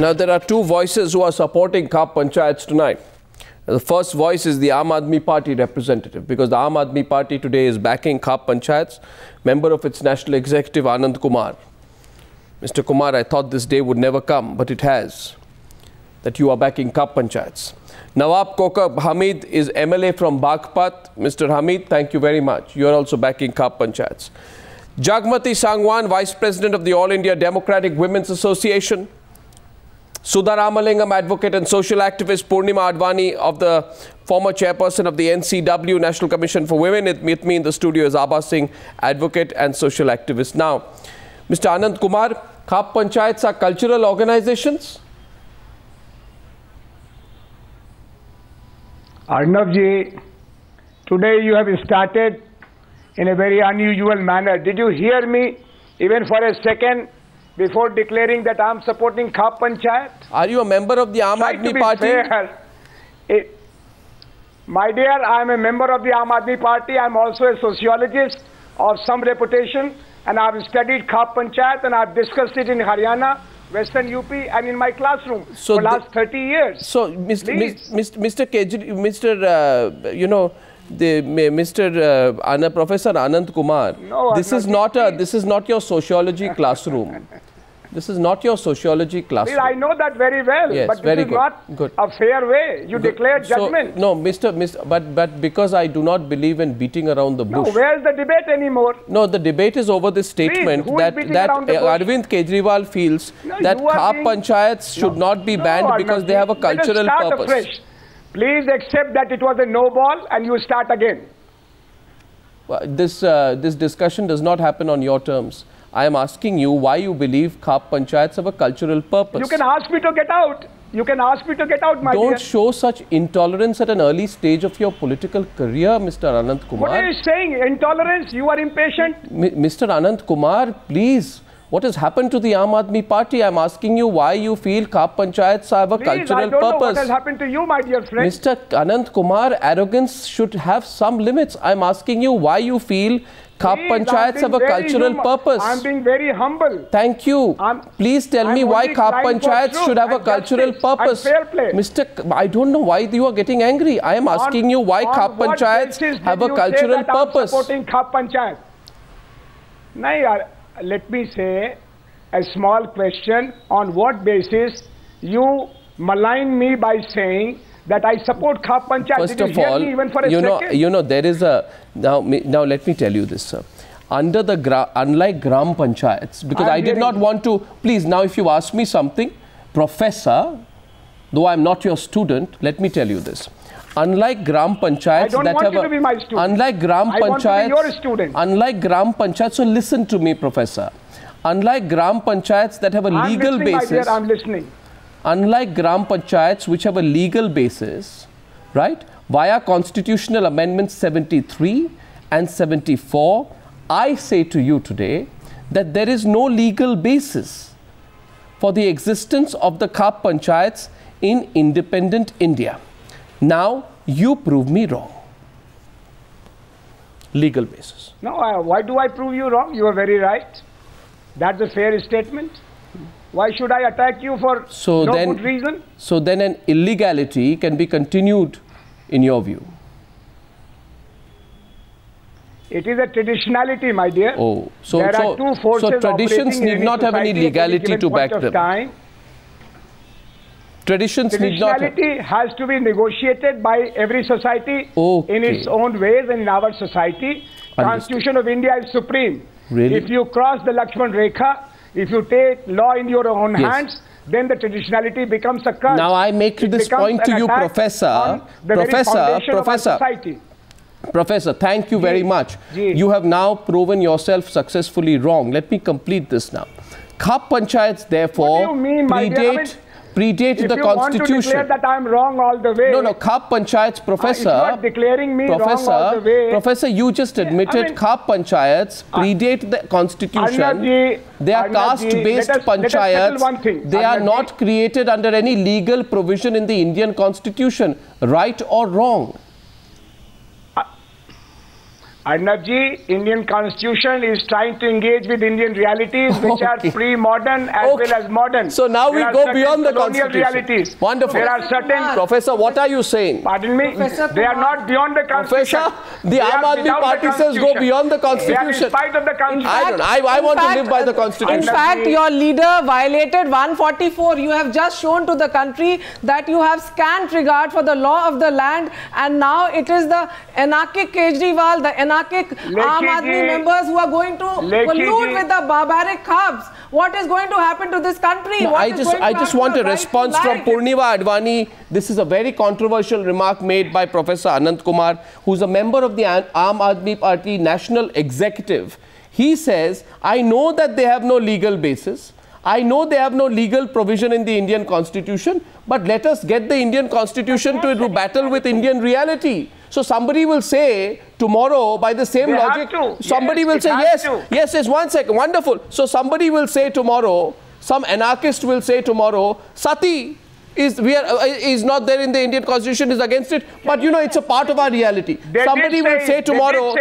Now there are two voices who are supporting Kaap Panchayats tonight. The first voice is the Aam Aadmi Party representative, because the Aam Aadmi Party today is backing Kaap Panchayats, member of its national executive Anand Kumar. Mr. Kumar, I thought this day would never come, but it has, that you are backing Kaap Panchayats. Nawab Kokab Hamid is MLA from Baghpat. Mr. Hamid, thank you very much. You are also backing Kaap Panchayats. Jagmati Sangwan, Vice President of the All India Democratic Women's Association. Sudha Ramalingam, advocate and social activist. Purnima Advani, of the former chairperson of the NCW, National Commission for Women. With me in the studio is Abha Singh, advocate and social activist. Now, Mr. Anand Kumar, Kaap Panchayats are cultural organizations? Arnav ji, today you have started in a very unusual manner. Did you hear me even for a second before declaring that I am supporting Kaap Panchayat? Are you a member of the Aam Aadmi Party? My dear, I am a member of the Aam Aadmi Party. I am also a sociologist of some reputation, and I have studied Kaap Panchayat and I have discussed it in Haryana, Western UP, and in my classroom for last 30 years. So, Professor Anand Kumar, no, this is not your sociology classroom. This is not your sociology classroom. I know that very well, yes, but this very is good. Not good. A fair way. You good. Declare judgment. So, no, but because I do not believe in beating around the bush. No, where is the debate anymore? No, the debate is over this statement that Arvind Kejriwal feels that Kaap Panchayats should not be banned because they have a cultural purpose. Afresh. Please accept that it was a no ball and you start again. Well, this discussion does not happen on your terms. I am asking you why you believe Kaap Panchayats have a cultural purpose. You can ask me to get out. You can ask me to get out, my dear. Don't show such intolerance at an early stage of your political career, Mr. Anand Kumar. What are you saying? Intolerance? You are impatient. Mr. Anand Kumar, please. What has happened to the Aam Aadmi Party? I am asking you why you feel Kaap Panchayats have a cultural purpose. I don't know what has happened to you, my dear friend. Mr. Anand Kumar, arrogance should have some limits. I am asking you why you feel Kaap Panchayats have a cultural purpose. I am being very humble. Thank you. Please tell me why Kaap Panchayats should have a cultural purpose. Mr. I don't know why you are getting angry. I am asking you why Kaap Panchayats have a cultural purpose. Supporting Kaap Panchayat. Let me say a small question. On what basis you malign me by saying that I support Kaap Panchayat? First of all, now let me tell you this, sir. Unlike Gram Panchayats, because I did not want to, please, now if you ask me something, Professor, though I am not your student, let me tell you this. Unlike Gram Panchayats so listen to me, Professor. Unlike Gram Panchayats that have a legal basis, my dear, I'm listening. Unlike Gram Panchayats which have a legal basis, right, via Constitutional Amendments 73 and 74, I say to you today that there is no legal basis for the existence of the Kaap Panchayats in independent India. Now, you prove me wrong. Legal basis. No, why do I prove you wrong? You are very right. That's a fair statement. Why should I attack you for good reason? So then an illegality can be continued in your view. It is a traditionality, my dear. Oh, there are two forces. So traditions need not have any legality to back them. Traditions need not has to be negotiated by every society in its own ways, and in our society. Understood. Constitution of India is supreme. Really? If you cross the Lakshman Rekha, if you take law in your own hands, then the traditionality becomes a curse. Now I make this point to you, Professor. Professor, thank you very much. You have now proven yourself successfully wrong. Let me complete this now. Kaap Panchayats, therefore, predate the Constitution. If you want to declare that I am wrong all the way. No, Kaap Panchayats, Professor. It's not declaring me wrong all the way. Professor, you just admitted Kaap Panchayats predate the Constitution. They are caste-based panchayats. They are not created under any legal provision in the Indian Constitution. Right or wrong? Arnab ji, Indian constitution is trying to engage with Indian realities which are pre-modern as well as modern. So now we go beyond the constitution. Realities. Wonderful. There are certain... Professor, what are you saying? Pardon me? Professor, they are not beyond the constitution. Professor, the Aam Aadmi Party says go beyond the constitution. They are in spite of the constitution. Fact, I don't know. I want to live by the constitution. In fact, your leader violated 144. You have just shown to the country that you have scant regard for the law of the land, and now it is the anarchic Kejriwal, the anarchic Aam Aadmi members who are going to collude with the barbaric Khubs. What is going to happen to this country? No, I just want a response from Purnima Advani. This is a very controversial remark made by Professor Anand Kumar, who is a member of the Aam Aadmi Party National Executive. He says, I know that they have no legal basis. I know they have no legal provision in the Indian Constitution, but let us get the Indian Constitution to battle with Indian reality. So somebody will say tomorrow, by the same logic, somebody will say, yes, 1 second, wonderful. So somebody will say tomorrow, some anarchist will say tomorrow, Sati is not there in the Indian Constitution, is against it, but you know, it's a part of our reality. Somebody will say tomorrow,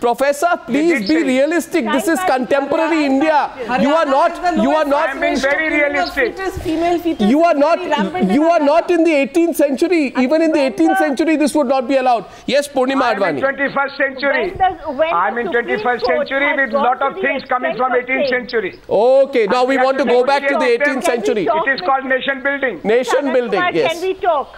Professor, please be realistic. This is contemporary India. You are not very realistic. You are not in the 18th century. Even in the 18th century, this would not be allowed. Yes, Purnima Advani. I'm in 21st century. I'm in 21st century with lot of things coming from 18th century. Okay, now we want to go back to the 18th century. It is called nation building. Building, yes. Can we talk?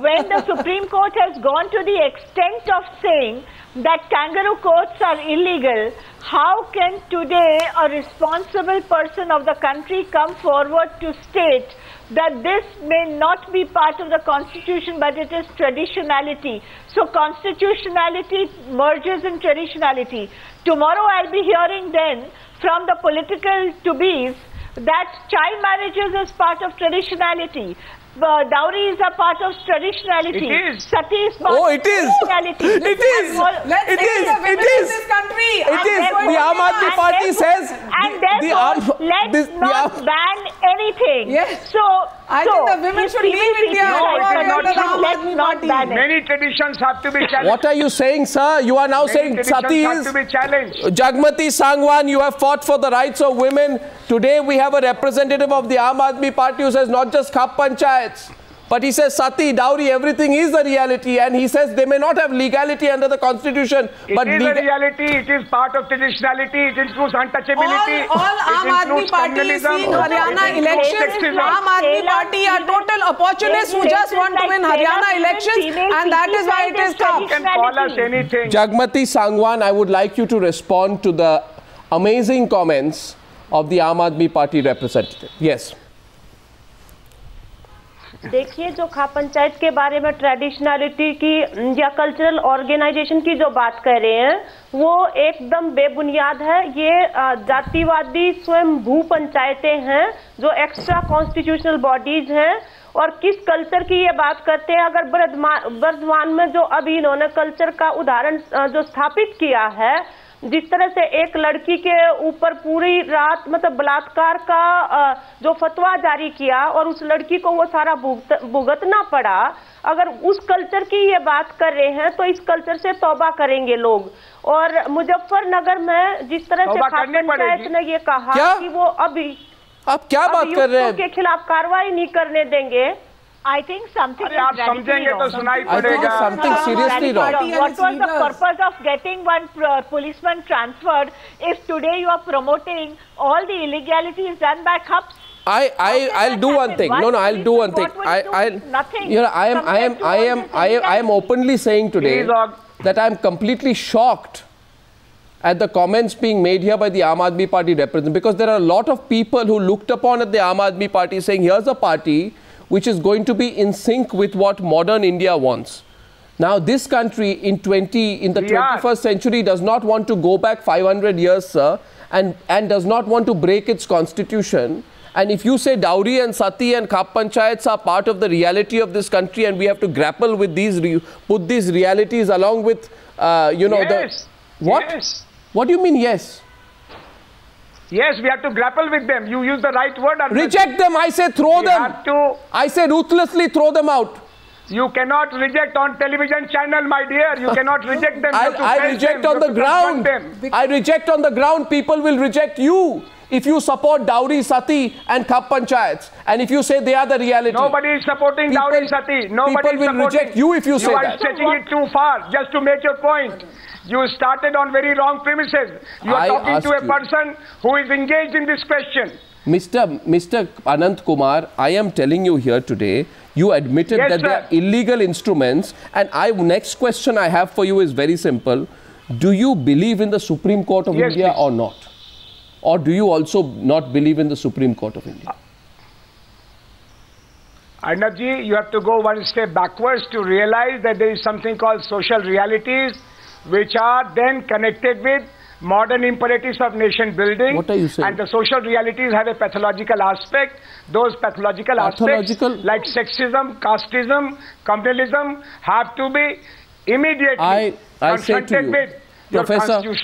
When the Supreme Court has gone to the extent of saying that kangaroo courts are illegal, how can today a responsible person of the country come forward to state that this may not be part of the constitution, but it is traditionality? So constitutionality merges in traditionality. Tomorrow I'll be hearing then from the political to-be's that child marriages is part of traditionality. Dowry is a part of traditionality. It is. Sati is part of traditionality. It is. The Aam Aadmi Party says... And therefore, let's not ban anything. Yes. So I think the women should leave India. Let's not ban it. Many traditions have to be challenged. What are you saying, sir? You are now saying Sati is... Jagmati Sangwan, you have fought for the rights of women. Today we have a representative of the Aam Aadmi Party who says not just Khap Panchayat, but he says Sati, dowry, everything is a reality, and he says they may not have legality under the constitution. But it is a reality, it is part of traditionality, it includes untouchability. All Aam Aadmi Party is in Haryana elections. Aam Admi Party are total opportunists who just want to win Haryana elections, and that is why it is tough. You can call us anything. Jagmati Sangwan, I would like you to respond to the amazing comments of the Aam Aadmi Party representative. Yes. देखिए, जो खाप पंचायत के बारे में ट्रेडिशनलिटी की या cultural organisation की जो बात कर रहे हैं वो एकदम बेबुनियाद है. ये जातिवादी स्वयंभू पंचायतें हैं जो एक्स्ट्रा कॉन्स्टिट्यूशनल बॉडीज हैं. और किस कल्चर की ये बात करते हैं? अगर वर्धमान में जो अभी इन्होंने कल्चर का उदाहरण जो स्थापित किया है, जिस तरह से एक लड़की के ऊपर पूरी रात मतलब बलात्कार का जो फतवा जारी किया और उस लड़की को वो सारा भुगतना पड़ा, अगर उस कल्चर की ये बात कर रहे हैं तो इस कल्चर से तौबा करेंगे लोग. और मुजफ्फरनगर में जिस तरह से खाप पंचायत ने ये कहा कि वो अब क्या बात कर रहे हैं, के खिलाफ कार्रवाई नहीं करने देंगे. I think something seriously wrong. What was the purpose of getting one policeman transferred if today you are promoting all the illegalities done by cops? I'll do one thing. I'll do one thing. I am openly saying today that I am completely shocked at the comments being made here by the Aam Aadmi Party representative, because there are a lot of people who looked upon at the Aam Aadmi Party saying here's a party which is going to be in sync with what modern India wants. Now, this country in the 21st century does not want to go back 500 years, sir, and does not want to break its constitution. And if you say dowry and sati and khap panchayats are part of the reality of this country and we have to grapple with these, put these realities along with, What do you mean, yes? Yes, we have to grapple with them. You use the right word. Reject them. I say throw them. I say ruthlessly throw them out. You cannot reject on television channel, my dear. You cannot reject them. I reject them, on the ground. I reject on the ground. People will reject you if you support dowry, sati, and khap panchayats. And if you say they are the reality. Nobody is supporting dowry, sati. Nobody will reject you if you say that. You are stretching it too far. Just to make your point, you started on very wrong premises. You are talking to a person who is engaged in this question. Mr. Anand Kumar, I am telling you here today, you admitted that they are illegal instruments, and next question I have for you is very simple. Do you believe in the Supreme Court of India or not? Or do you also not believe in the Supreme Court of India? Arnab ji, you have to go one step backwards to realize that there is something called social realities, which are then connected with modern imperatives of nation building. What are you saying? And the social realities have a pathological aspect. Those pathological aspects like sexism, casteism, communalism have to be immediately confronted with your constitutional